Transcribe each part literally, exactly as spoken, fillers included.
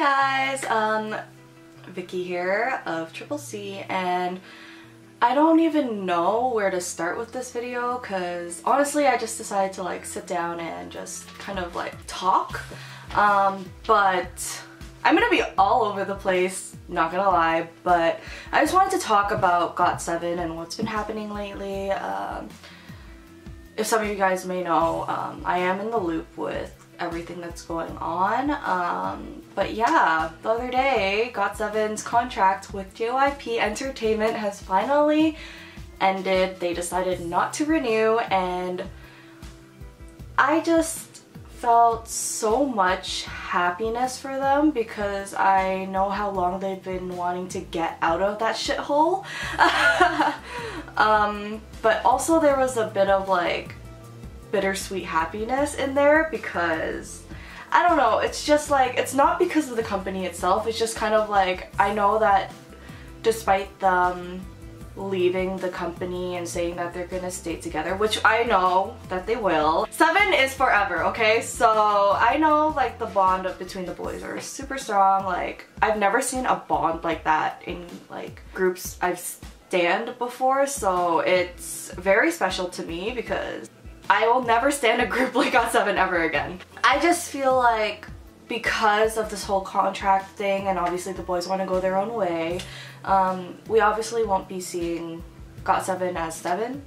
Hi guys, um, Vicky here of Triple C, and I don't even know where to start with this video because honestly I just decided to like sit down and just kind of like talk, um, but I'm gonna be all over the place, not gonna lie, but I just wanted to talk about got seven and what's been happening lately. Um, if some of you guys may know, um, I am in the loop with everything that's going on, um, but yeah, the other day got seven's contract with J Y P Entertainment has finally ended. They decided not to renew, and I just felt so much happiness for them because I know how long they've been wanting to get out of that shithole. um, but also there was a bit of like bittersweet happiness in there because I don't know, it's just like, it's not because of the company itself, it's just kind of like, I know that despite them leaving the company and saying that they're gonna stay together, which I know that they will, Seven is forever, okay? So I know like the bond between the boys are super strong. Like, I've never seen a bond like that in like groups I've stand before, so it's very special to me because I will never stand a group like got seven ever again. I just feel like because of this whole contract thing, and obviously the boys want to go their own way, um, we obviously won't be seeing got seven as Seven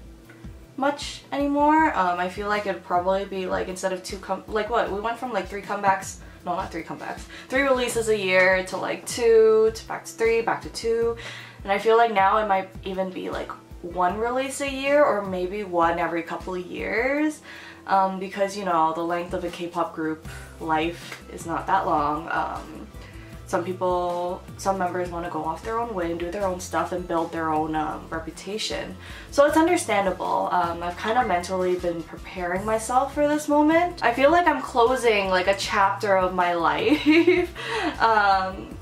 much anymore. Um, I feel like it'd probably be like, instead of two com- like what? We went from like three comebacks, no not three comebacks, three releases a year to like two, to back to three, back to two, and I feel like now it might even be like one release a year or maybe one every couple of years, um, because you know the length of a K-pop group life is not that long. Um, some people, some members want to go off their own way and do their own stuff and build their own um, reputation, so it's understandable. um, I've kind of mentally been preparing myself for this moment. I feel like I'm closing like a chapter of my life um,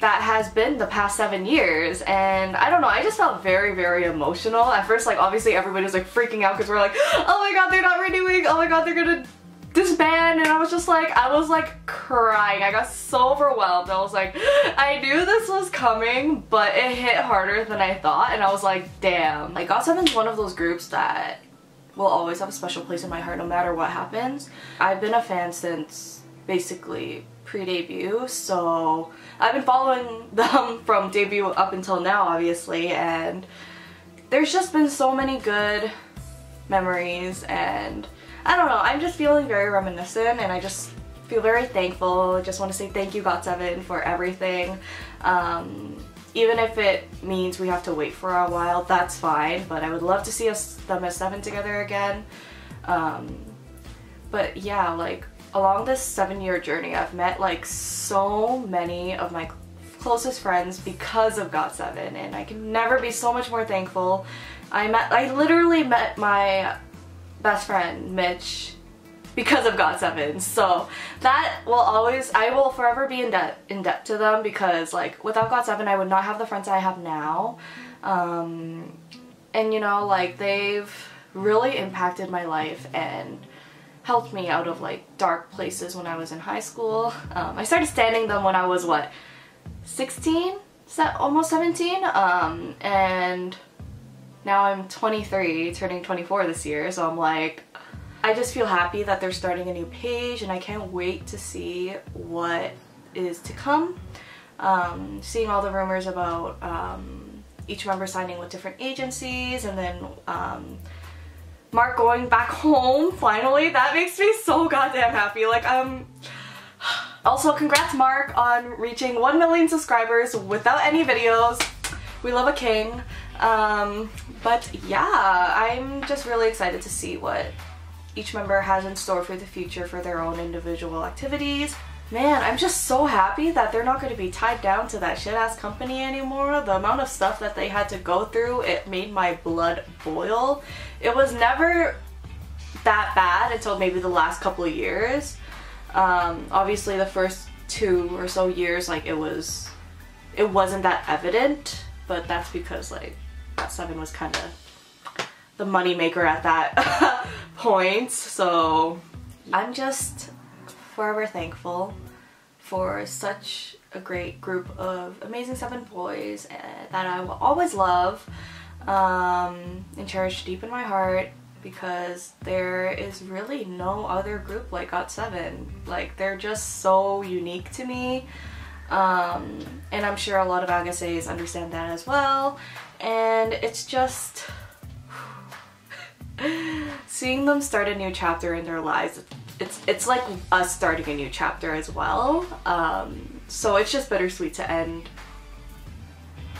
that has been the past seven years, and I don't know, I just felt very, very emotional. At first, like, obviously everybody was like freaking out because we're like, oh my god, they're not renewing, oh my god, they're gonna disband, and I was just like, I was like crying. I got so overwhelmed. I was like, I knew this was coming, but it hit harder than I thought, and I was like, damn. Like, got seven is one of those groups that will always have a special place in my heart no matter what happens. I've been a fan since basically pre-debut, so I've been following them from debut up until now, obviously, and there's just been so many good memories, and I don't know, I'm just feeling very reminiscent, and I just feel very thankful. I just want to say thank you, got seven, for everything. Um, even if it means we have to wait for a while, that's fine, but I would love to see us them as Seven together again. Um, but yeah, like, along this seven-year journey, I've met like so many of my closest friends because of got seven, and I can never be so much more thankful. I met, I literally met my best friend Mitch because of got seven, so that will always, I will forever be in debt in debt to them because like without got seven, I would not have the friends I have now, um, and you know, like they've really impacted my life and helped me out of like dark places when I was in high school. Um, I started standing them when I was what, sixteen? Almost seventeen? Um, and now I'm twenty-three, turning twenty-four this year, so I'm like, I just feel happy that they're starting a new page, and I can't wait to see what is to come. Um, seeing all the rumors about um, each member signing with different agencies, and then um, Mark going back home, finally, that makes me so goddamn happy. Like, um, also congrats Mark on reaching one million subscribers without any videos. We love a king. Um, but yeah, I'm just really excited to see what each member has in store for the future for their own individual activities. Man, I'm just so happy that they're not going to be tied down to that shit-ass company anymore. The amount of stuff that they had to go through, it made my blood boil. It was never that bad until maybe the last couple of years. Um, obviously the first two or so years, like, it was, it wasn't that evident, but that's because like got seven was kind of the moneymaker at that point, so I'm just forever thankful for such a great group of amazing seven boys that I will always love um, and cherish deep in my heart, because there is really no other group like got seven. Like, they're just so unique to me, um, and I'm sure a lot of Ahgases understand that as well. And it's just seeing them start a new chapter in their lives, it's it's like us starting a new chapter as well. Um, so it's just bittersweet to end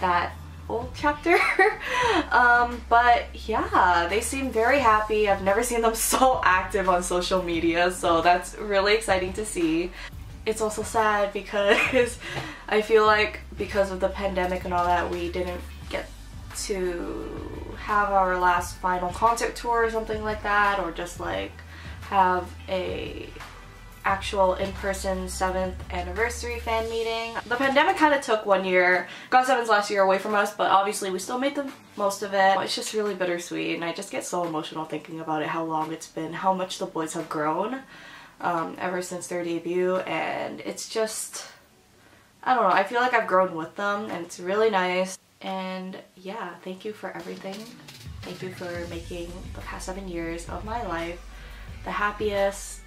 that old chapter. um, but yeah, they seem very happy. I've never seen them so active on social media, so that's really exciting to see. It's also sad because I feel like because of the pandemic and all that, we didn't get to have our last final concert tour or something like that, or just like have a actual in-person seventh anniversary fan meeting. The pandemic kind of took one year, got seven's last year, away from us, but obviously we still made the most of it. It's just really bittersweet, and I just get so emotional thinking about it, how long it's been, how much the boys have grown um, ever since their debut, and it's just, I don't know, I feel like I've grown with them, and it's really nice. And yeah, thank you for everything. Thank you for making the past seven years of my life the happiest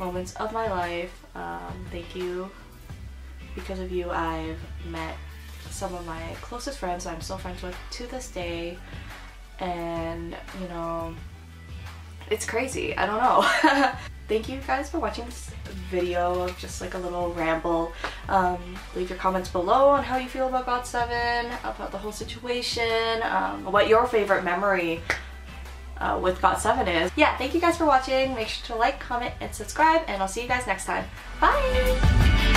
moments of my life. Um, thank you. Because of you, I've met some of my closest friends I'm still friends with to this day. And, you know, it's crazy. I don't know. Thank you guys for watching this video of just like a little ramble. Um, leave your comments below on how you feel about got seven, about the whole situation, um, what your favorite memory uh, with got seven is. Yeah, thank you guys for watching. Make sure to like, comment, and subscribe, and I'll see you guys next time. Bye!